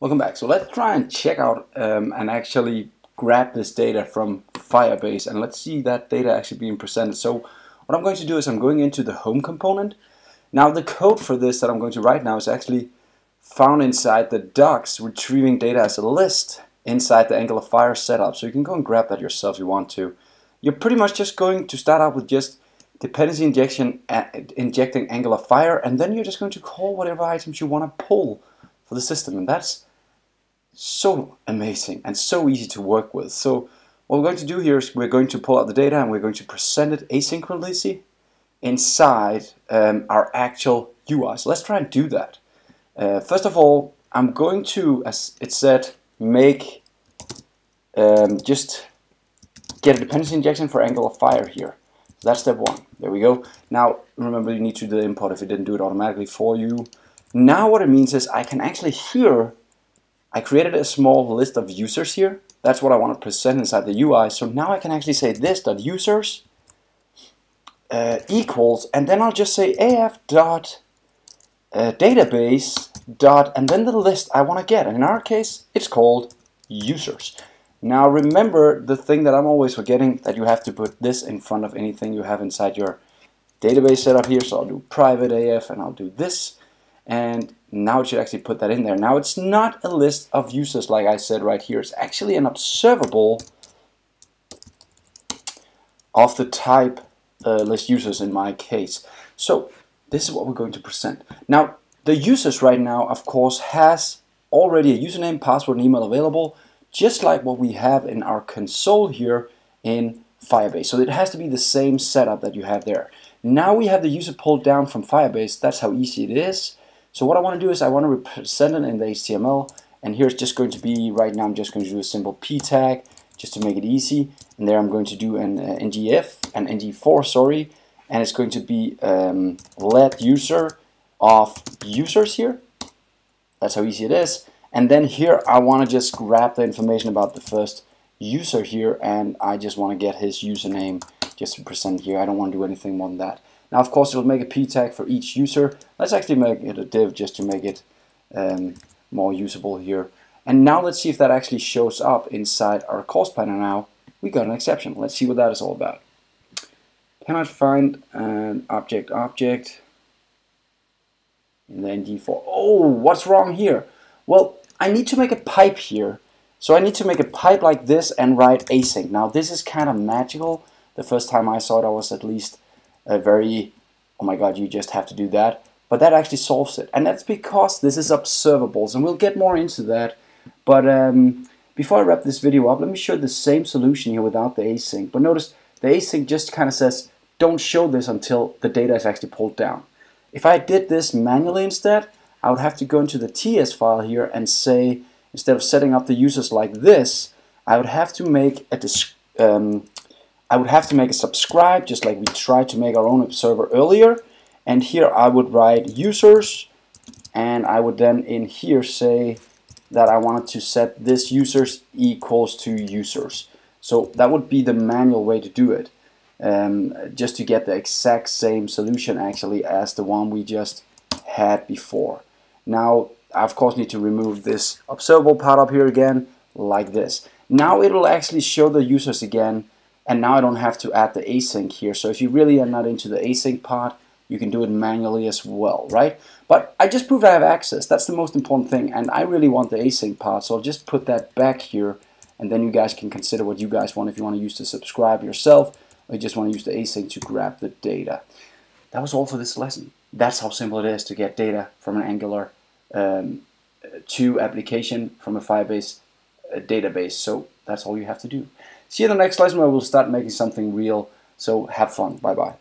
Welcome back. So let's try and check out and actually grab this data from Firebase, and let's see that data actually being presented. So what I'm going to do is I'm going into the home component. Now the code for this that I'm going to write now is actually found inside the docs, retrieving data as a list inside the AngularFire setup. So you can go and grab that yourself if you want to. You're pretty much just going to start out with just dependency injection, injecting AngularFire, and then you're just going to call whatever items you want to pull for the system, and that's so amazing and so easy to work with. So what we're going to do here is we're going to pull out the data and we're going to present it asynchronously inside our actual UI. So let's try and do that. First of all, I'm going to, as it said, make just get a dependency injection for AngularFire here. So that's step one. There we go. Now remember, you need to do the import if it didn't do it automatically for you. Now what it means is I can actually hear. I created a small list of users here. That's what I want to present inside the UI. So now I can actually say this.users equals, and then I'll just say af.database dot, and then the list I want to get. And in our case, it's called users. Now remember the thing that I'm always forgetting, that you have to put this in front of anything you have inside your database setup here. So I'll do private af, and I'll do this. And now it should actually put that in there. Now it's not a list of users like I said right here. It's actually an observable of the type list users in my case. So this is what we're going to present. Now the users right now, of course, has already a username, password, and email available, just like what we have in our console here in Firebase. So it has to be the same setup that you have there. Now we have the user pulled down from Firebase. That's how easy it is. So what I want to do is I want to represent it in the HTML, and here's just going to be, right now I'm just going to do a simple p tag just to make it easy, and there I'm going to do an ngFor, sorry, and it's going to be let user of users here. That's how easy it is. And then here I want to just grab the information about the first user here, and I just want to get his username just to present here. I don't want to do anything more than that. Now, of course, it'll make a p tag for each user. Let's actually make it a div just to make it more usable here. And now let's see if that actually shows up inside our course planner. Now we got an exception. Let's see what that is all about. Cannot find an object in the ngFor. Oh, what's wrong here? Well, I need to make a pipe here. So I need to make a pipe like this and write async. Now this is kind of magical. The first time I saw it, I was at least very, oh my god, you just have to do that. But that actually solves it, and that's because this is observables, and we'll get more into that. But before I wrap this video up, let me show the same solution here without the async. But notice the async just kind of says don't show this until the data is actually pulled down. If I did this manually instead, I would have to go into the TS file here and say, instead of setting up the users like this, I would have to make a subscribe, just like we tried to make our own observer earlier. And here I would write users, and I would then in here say that I wanted to set this users equals to users. So that would be the manual way to do it, just to get the exact same solution actually as the one we just had before. Now I of course need to remove this observable part up here again, like this. Now it'll actually show the users again. And now I don't have to add the async here. So if you really are not into the async part, you can do it manually as well, right? But I just proved I have access. That's the most important thing. And I really want the async part, so I'll just put that back here. And then you guys can consider what you guys want, if you want to use the subscribe yourself, or you just want to use the async to grab the data. That was all for this lesson. That's how simple it is to get data from an Angular 2 application from a Firebase database. So that's all you have to do. See you in the next lesson, where we'll start making something real. So have fun. Bye-bye.